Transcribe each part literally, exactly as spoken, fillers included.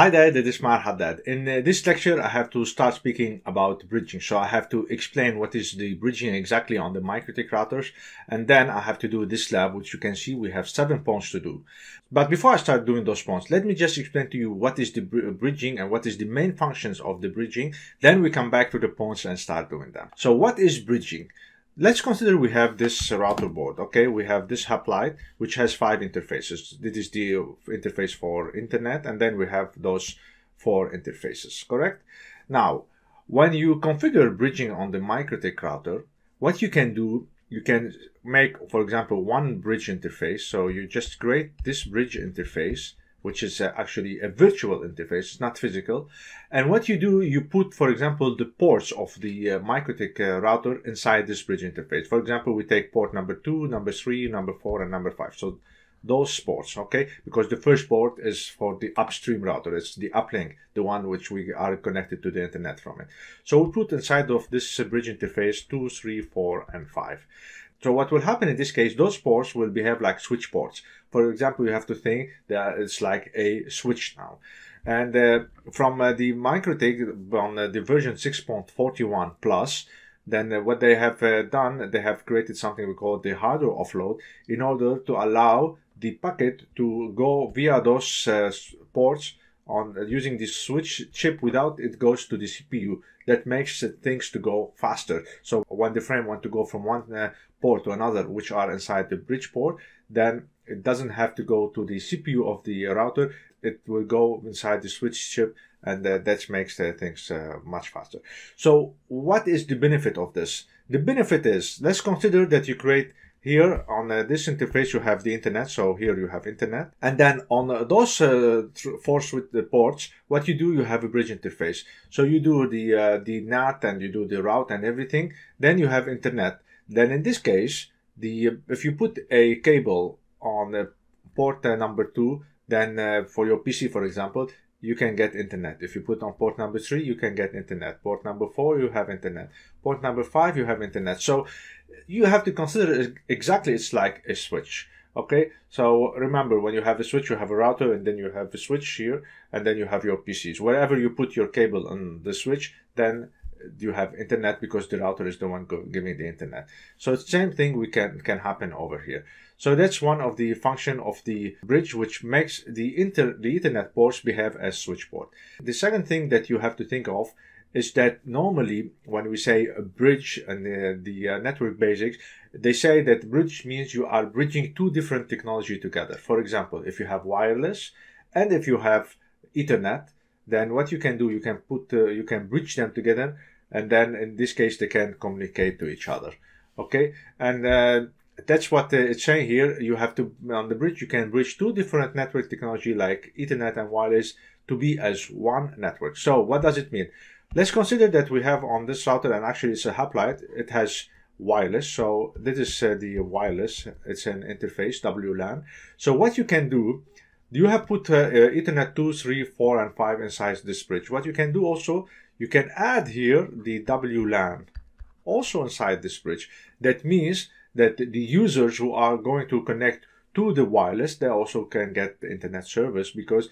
Hi there, this is Marhaddad. In this lecture, I have to start speaking about bridging. So I have to explain what is the bridging exactly on the MikroTik routers. And then I have to do this lab, which you can see we have seven points to do. But before I start doing those points, let me just explain to you what is the bridging and what is the main functions of the bridging. Then we come back to the points and start doing them. So what is bridging? Let's consider we have this router board, okay? We have this hAP lite, which has five interfaces. This is the interface for internet, and then we have those four interfaces, correct? Now, when you configure bridging on the MikroTik router, what you can do, you can make, for example, one bridge interface. So you just create this bridge interface, which is actually a virtual interface, it's not physical. And what you do, you put, for example, the ports of the uh, MikroTik uh, router inside this bridge interface. For example, we take port number two, number three, number four, and number five. So those ports, okay? Because the first port is for the upstream router. It's the uplink, the one which we are connected to the internet from it. So we put inside of this uh, bridge interface two, three, four, and five. So what will happen in this case, those ports will behave like switch ports. For example, you have to think that it's like a switch now. And uh, from uh, the MikroTik on uh, the version six point forty-one plus, then uh, what they have uh, done, they have created something we call the hardware offload in order to allow the packet to go via those uh, ports on uh, using this switch chip without it goes to the C P U. That makes uh, things to go faster. So when the frame wants to go from one uh, port to another, which are inside the bridge port, then it doesn't have to go to the C P U of the router. It will go inside the switch chip, and uh, that makes uh, things uh, much faster. So what is the benefit of this? The benefit is, let's consider that you create here on uh, this interface, you have the internet. So here you have internet. And then on uh, those uh, four switch ports, what you do, you have a bridge interface. So you do the, uh, the N A T and you do the route and everything. Then you have internet. Then in this case, the if you put a cable on uh, port uh, number two, then uh, for your P C, for example, you can get internet. If you put on port number three, you can get internet. Port number four, you have internet. Port number five, you have internet. So you have to consider exactly it's like a switch. Okay, so remember, when you have a switch, you have a router, and then you have a switch here, and then you have your P Cs. Wherever you put your cable on the switch, then you have internet because the router is the one giving the internet. So it's the same thing we can can happen over here. So that's one of the function of the bridge, which makes the inter the Ethernet ports behave as switch port. The second thing that you have to think of is that normally when we say a bridge and the, the uh, network basics, they say that bridge means you are bridging two different technology together. For example, if you have wireless and if you have Ethernet, then what you can do, you can put, uh, you can bridge them together, and then in this case they can communicate to each other. Okay, and uh, that's what uh, it's saying here. You have to on the bridge, you can bridge two different network technology like Ethernet and wireless to be as one network. So what does it mean? Let's consider that we have on this router, and actually it's a hAP lite. It has wireless. So this is uh, the wireless. It's an interface W LAN. So what you can do, you have put uh, uh, Ethernet two, three, four, and five inside this bridge. What you can do also, you can add here the W LAN also inside this bridge. That means that the users who are going to connect to the wireless, they also can get the internet service because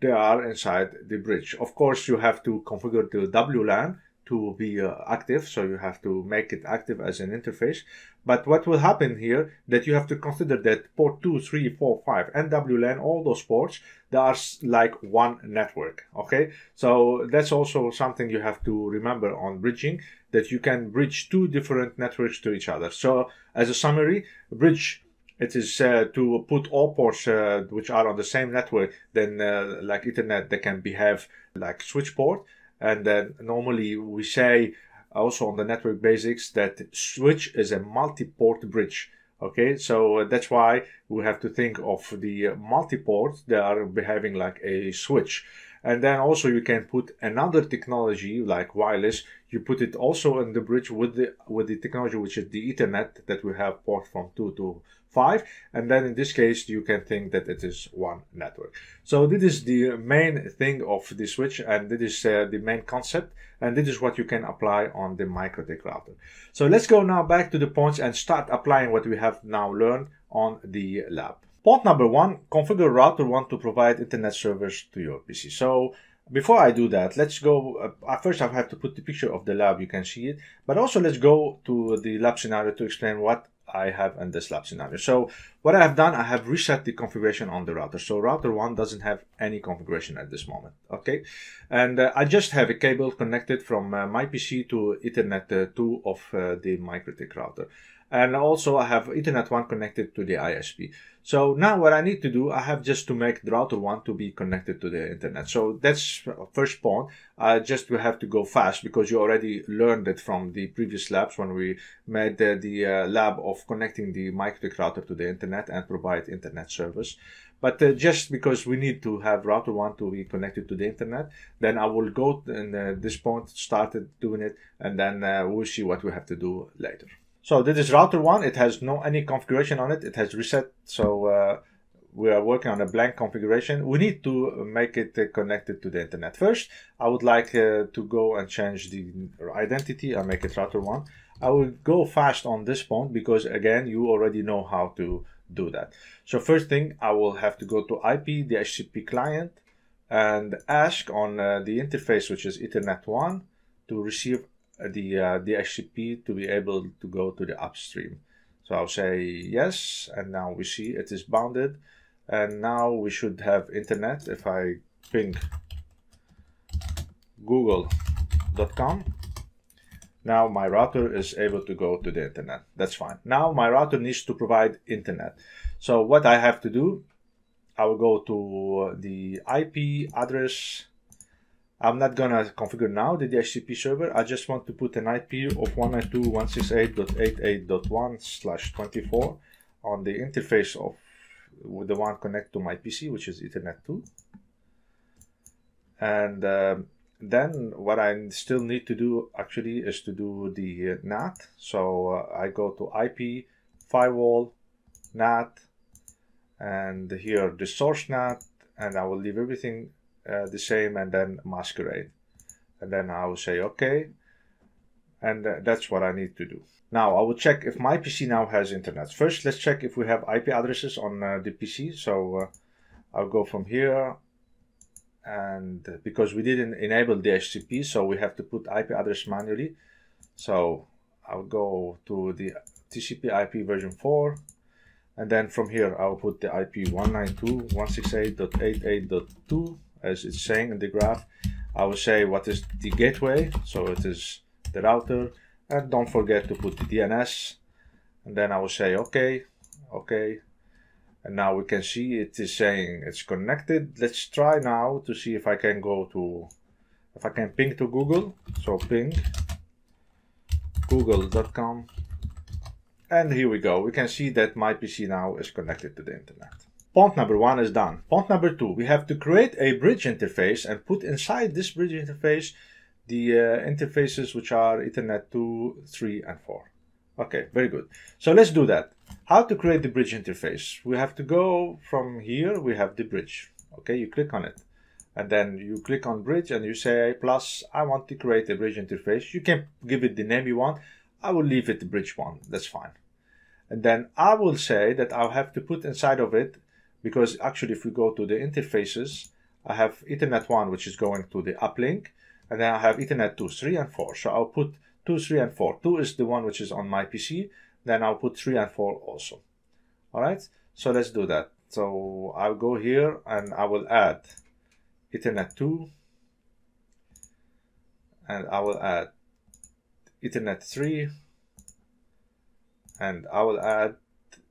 they are inside the bridge. Of course, you have to configure the W LAN to be uh, active, so you have to make it active as an interface. But what will happen here, that you have to consider that port two, three, four, five and W LAN, all those ports, they are like one network, okay? So that's also something you have to remember on bridging, that you can bridge two different networks to each other. So as a summary, bridge, it is uh, to put all ports uh, which are on the same network, then uh, like Ethernet, they can behave like switch port. And then normally we say also on the network basics that switch is a multi-port bridge. Okay, so that's why we have to think of the multi-port, they are behaving like a switch. And then also you can put another technology like wireless, you put it also in the bridge with the with the technology which is the Ethernet that we have port from two to five, and then in this case you can think that it is one network. So this is the main thing of the switch, and this is uh, the main concept, and this is what you can apply on the MikroTik router. So let's go now back to the points and start applying what we have now learned on the lab. Point number one, configure router one to provide internet servers to your P C. So before I do that, let's go, uh, first I have to put the picture of the lab, you can see it, but also let's go to the lab scenario to explain what I have in this lab scenario. So what I have done, I have reset the configuration on the router. So router one doesn't have any configuration at this moment, okay? And uh, I just have a cable connected from uh, my P C to Ethernet uh, two of uh, the MikroTik router. And also I have Ethernet one connected to the I S P. So now what I need to do, I have just to make the router one to be connected to the internet. So that's first point. I just will have to go fast because you already learned it from the previous labs when we made the, the uh, lab of connecting the MikroTik router to the internet and provide internet service. But uh, just because we need to have router one to be connected to the internet, then I will go and uh, this point started doing it, and then uh, we'll see what we have to do later. So this is router one, it has no any configuration on it, it has reset, so uh, we are working on a blank configuration. We need to make it uh, connected to the internet. First, I would like uh, to go and change the identity. I make it router one. I will go fast on this point because again, you already know how to do that. So first thing, I will have to go to I P, the D H C P client, and ask on uh, the interface, which is Ethernet one, to receive the uh, D H C P to be able to go to the upstream. So I'll say yes, and now we see it is bounded, and now we should have internet. If I ping google dot com, now my router is able to go to the internet. That's fine. Now my router needs to provide internet. So what I have to do, I will go to the I P address. I'm not gonna configure now the D H C P server. I just want to put an I P of one ninety-two dot one sixty-eight dot eighty-eight dot one slash twenty-four on the interface of with the one connect to my P C, which is Ethernet two. And uh, then what I still need to do actually is to do the N A T. So uh, I go to I P, firewall, N A T, and here the source N A T, and I will leave everything Uh, the same, and then masquerade, and then I will say okay, and uh, that's what I need to do. Now I will check if my P C now has internet. First let's check if we have I P addresses on uh, the P C. So uh, I'll go from here, and because we didn't enable D H C P, so we have to put I P address manually. So I'll go to the T C P I P version four, and then from here I'll put the I P one ninety-two dot one sixty-eight dot eighty-eight dot two as it's saying in the graph. I will say what is the gateway, so it is the router, and don't forget to put the D N S, and then I will say okay, okay, and now we can see it is saying it's connected. Let's try now to see if I can go to, if I can ping to Google, so ping google dot com, and here we go. We can see that my P C now is connected to the internet. Point number one is done. Point number two, we have to create a bridge interface and put inside this bridge interface the uh, interfaces which are Ethernet two, three, and four. Okay, very good. So let's do that. How to create the bridge interface? We have to go from here, we have the bridge. Okay, you click on it. And then you click on bridge and you say, plus, I want to create a bridge interface. You can give it the name you want. I will leave it the bridge one, that's fine. And then I will say that I'll have to put inside of it, because actually if we go to the interfaces, I have Ethernet one, which is going to the uplink, and then I have Ethernet two, three, and four. So I'll put two, three, and four. two is the one which is on my P C, then I'll put three and four also. All right, so let's do that. So I'll go here and I will add Ethernet two, and I will add Ethernet three, and I will add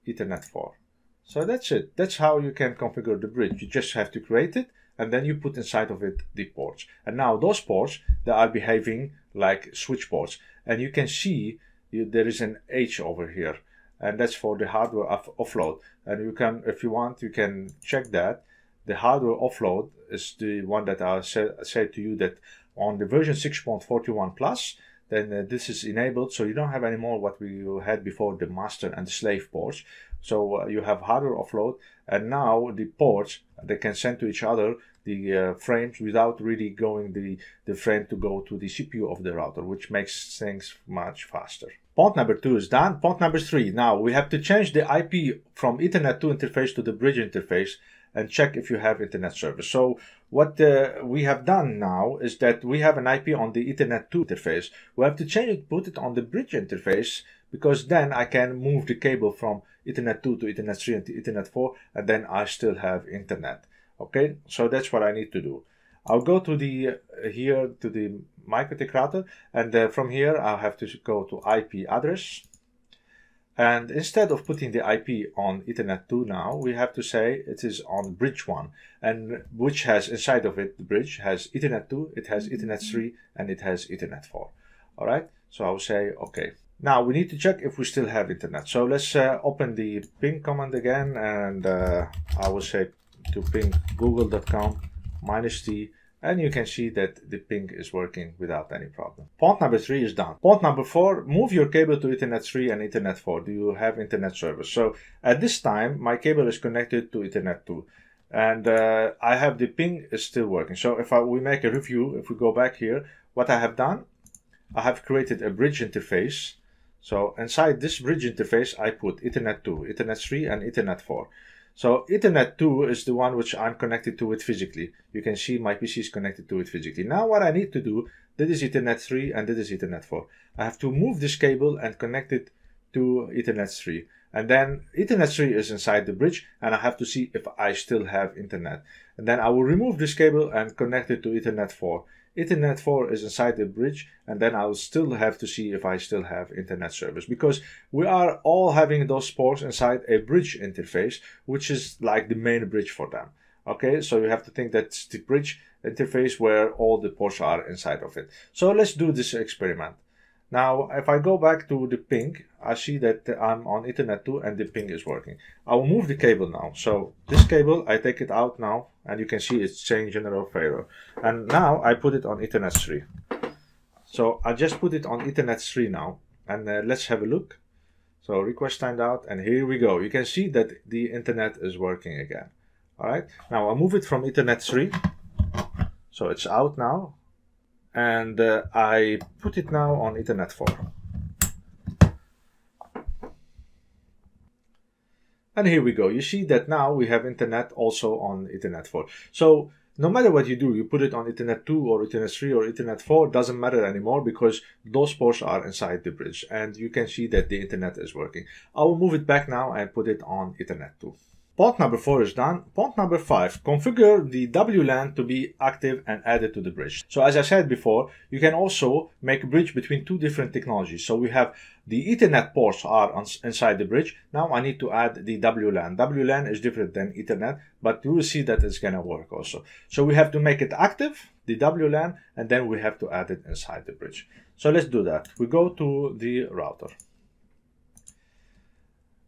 Ethernet four. So that's it. That's how you can configure the bridge. You just have to create it, and then you put inside of it the ports. And now those ports, they are behaving like switch ports. And you can see you, there is an H over here, and that's for the hardware offload. And you can, if you want, you can check that. The hardware offload is the one that I said to you that on the version six point forty-one plus, then uh, this is enabled, so you don't have anymore what we had before, the master and the slave ports. So uh, you have hardware offload, and now the ports, they can send to each other the uh, frames without really going the, the frame to go to the C P U of the router, which makes things much faster. Port number two is done. Port number three. Now we have to change the I P from Ethernet two interface to the bridge interface and check if you have internet service. So what uh, we have done now is that we have an I P on the Ethernet two interface. We have to change it, put it on the bridge interface, because then I can move the cable from Ethernet two to Ethernet three and to Ethernet four, and then I still have internet. Okay, so that's what I need to do. I'll go to the uh, here to the MikroTik router, and uh, from here I'll have to go to I P address, and instead of putting the I P on Ethernet two, now we have to say it is on bridge one, and which has inside of it, the bridge has Ethernet two, it has Ethernet three, and it has Ethernet four. All right, so I'll say okay. Now we need to check if we still have internet, so let's uh, open the ping command again, and uh, I will say to ping google dot com minus t, and you can see that the ping is working without any problem. Port number three is done. Port number four, move your cable to Ethernet three and Ethernet four. Do you have internet service? So at this time, my cable is connected to Ethernet two, and uh, I have the ping is still working. So if I, we make a review, if we go back here, what I have done, I have created a bridge interface. So inside this bridge interface, I put Ethernet two, Ethernet three, and Ethernet four. So Ethernet two is the one which I'm connected to it physically. You can see my P C is connected to it physically. Now what I need to do, that is Ethernet three and that is Ethernet four. I have to move this cable and connect it to Ethernet three. And then Ethernet three is inside the bridge, and I have to see if I still have internet. And then I will remove this cable and connect it to Ethernet four. Ethernet four is inside the bridge, and then I'll still have to see if I still have internet service, because we are all having those ports inside a bridge interface, which is like the main bridge for them. Okay, so you have to think that's the bridge interface where all the ports are inside of it. So let's do this experiment. Now, if I go back to the ping, I see that I'm on Ethernet two and the ping is working. I will move the cable now. So this cable, I take it out now, and you can see it's saying general failure. And now I put it on Ethernet three. So I just put it on Ethernet three now, and uh, let's have a look. So request timed out, and here we go. You can see that the internet is working again. All right, now I move it from Ethernet three. So it's out now. And uh, I put it now on Ethernet four. And here we go. You see that now we have internet also on Ethernet four. So no matter what you do, you put it on Ethernet two or Ethernet three or Ethernet four, doesn't matter anymore, because those ports are inside the bridge, and you can see that the internet is working. I will move it back now and put it on Ethernet two. Port number four is done. Port number five, configure the W LAN to be active and added to the bridge. So as I said before, you can also make a bridge between two different technologies. So we have the Ethernet ports are on, inside the bridge. Now I need to add the W LAN. W LAN is different than Ethernet, but you will see that it's gonna work also. So we have to make it active, the W LAN, and then we have to add it inside the bridge. So let's do that. We go to the router.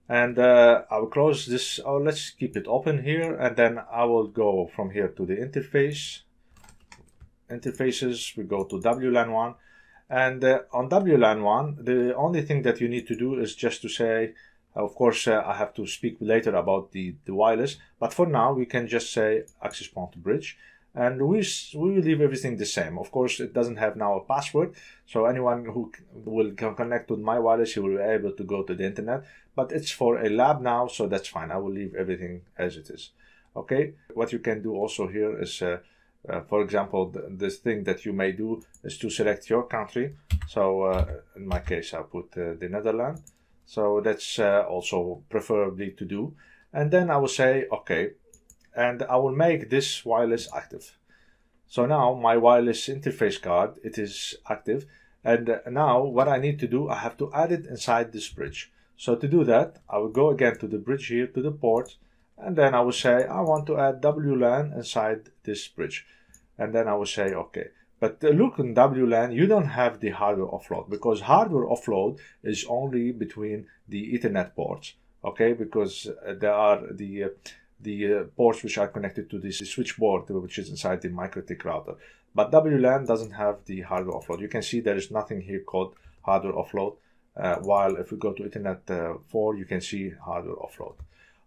And uh, I will close this, oh, let's keep it open here, and then I will go from here to the interface. Interfaces, we go to W LAN one. And uh, on W LAN one, the only thing that you need to do is just to say, of course, uh, I have to speak later about the, the wireless, but for now, we can just say access point to bridge. And we, we will leave everything the same. Of course, it doesn't have now a password. So anyone who will connect with my wireless, he will be able to go to the internet. But it's for a lab now, so that's fine. I will leave everything as it is. Okay, what you can do also here is, uh, uh, for example, th this thing that you may do is to select your country. So uh, in my case, I'll put uh, the Netherlands. So that's uh, also preferably to do. And then I will say, okay, and I will make this wireless active. So now my wireless interface card, it is active. And now what I need to do, I have to add it inside this bridge. So to do that, I will go again to the bridge here, to the port, and then I will say, I want to add W LAN inside this bridge. And then I will say, okay. But look, in W LAN, you don't have the hardware offload, because hardware offload is only between the Ethernet ports, okay? Because there are the, uh, the uh, ports which are connected to this switchboard, which is inside the MikroTik router. But W LAN doesn't have the hardware offload. You can see there is nothing here called hardware offload, uh, while if we go to Ethernet uh, four, you can see hardware offload.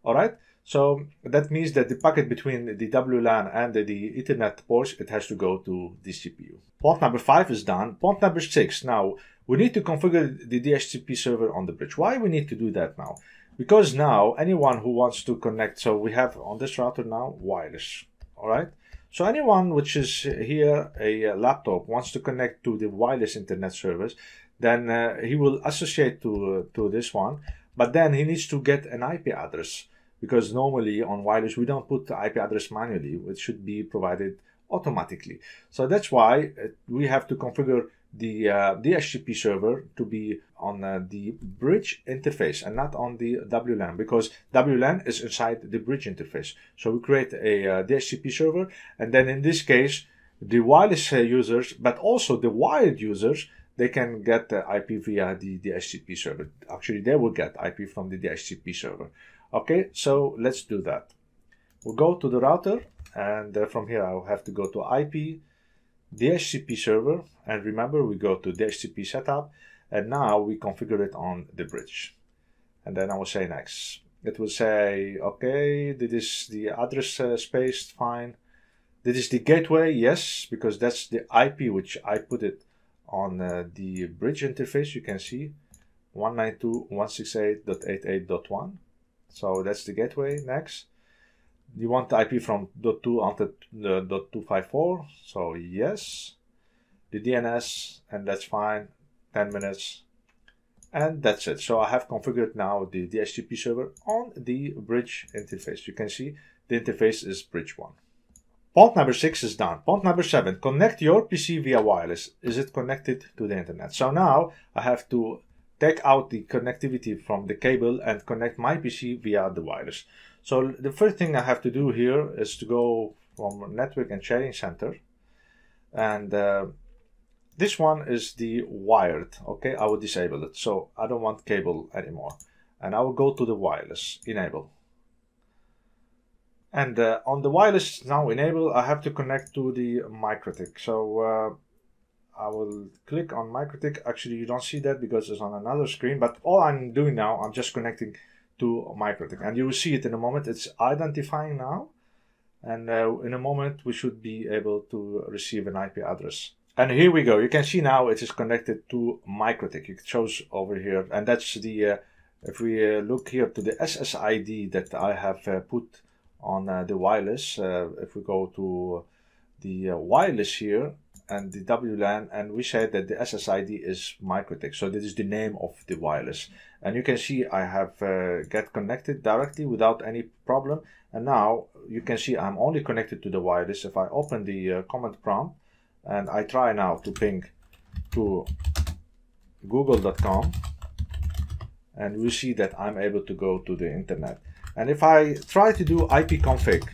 All right, So that means that the packet between the W LAN and the Ethernet ports, it has to go to the C P U. Port number five is done. Port number six. Now, we need to configure the D H C P server on the bridge. Why we need to do that now? Because now anyone who wants to connect, so we have on this router now wireless, all right? So anyone which is here, a laptop, wants to connect to the wireless internet service, then uh, he will associate to, uh, to this one, but then he needs to get an I P address, because normally on wireless, we don't put the I P address manually, it should be provided automatically. So that's why we have to configure the uh, D H C P server to be on uh, the bridge interface and not on the W LAN, because W LAN is inside the bridge interface. So we create a uh, D H C P server, and then in this case, the wireless uh, users, but also the wired users, they can get uh, I P via the D H C P server. Actually, they will get I P from the D H C P server. Okay, so let's do that. We'll go to the router, and uh, from here I'll have to go to I P, D H C P server, and remember we go to D H C P setup, and now we configure it on the bridge. And then I will say next. It will say, okay, this is the address uh, space, fine. This is the gateway, yes, because that's the I P which I put it on uh, the bridge interface, you can see, one ninety-two dot one sixty-eight dot eighty-eight dot one. So that's the gateway, next. You want the I P from dot two onto the dot two fifty-four, so yes. The D N S, and that's fine, ten minutes. And that's it. So I have configured now the D H C P server on the bridge interface. You can see the interface is bridge one. Port number six is done. Port number seven, connect your P C via wireless. Is it connected to the internet? So now I have to take out the connectivity from the cable and connect my P C via the wireless. So the first thing I have to do here is to go from network and sharing center, and uh, this one is the wired. Okay, I will disable it, so I don't want cable anymore, and I will go to the wireless, enable. And uh, on the wireless now enable, I have to connect to the MikroTik. So uh, I will click on MikroTik. Actually, you don't see that because it's on another screen, but all I'm doing now, I'm just connecting to MikroTik, and you will see it in a moment. It's identifying now, and uh, in a moment we should be able to receive an I P address. And here we go. You can see now it is connected to MikroTik. It shows over here, and that's the uh, if we uh, look here to the S S I D that I have uh, put on uh, the wireless. Uh, if we go to the uh, wireless here and the W LAN, and we said that the S S I D is MikroTik, so this is the name of the wireless. And you can see I have uh, get connected directly without any problem, and now you can see I'm only connected to the wireless. If I open the uh, command prompt and I try now to ping to google dot com, and we see that I'm able to go to the internet. And if I try to do ipconfig,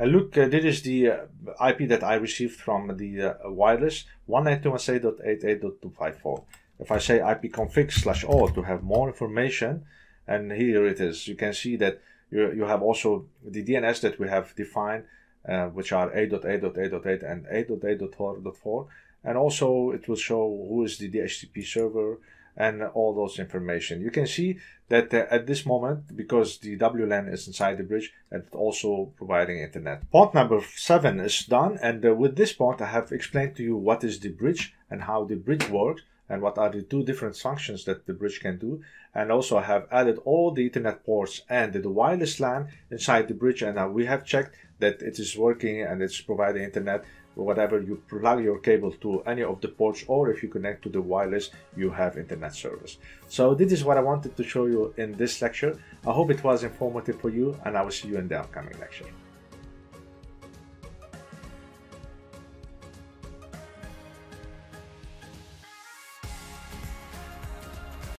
and look, uh, this is the uh, I P that I received from the uh, wireless, one ninety-two dot one sixty-eight dot eighty-eight dot two fifty-four. If I say ipconfig slash all to have more information, and here it is. You can see that you, you have also the D N S that we have defined, uh, which are eight dot eight dot eight dot eight and eight dot eight dot four dot four. And also it will show who is the D H C P server and all those information. You can see that uh, at this moment, because the W LAN is inside the bridge, and also providing internet. Port number seven is done, and uh, with this port I have explained to you what is the bridge and how the bridge works, and what are the two different functions that the bridge can do. And also I have added all the Ethernet ports and the wireless LAN inside the bridge, and uh, we have checked that it is working and it's providing internet. Whatever you plug your cable to any of the ports, or if you connect to the wireless, you have internet service. So this is what I wanted to show you in this lecture. I hope it was informative for you, and I will see you in the upcoming lecture.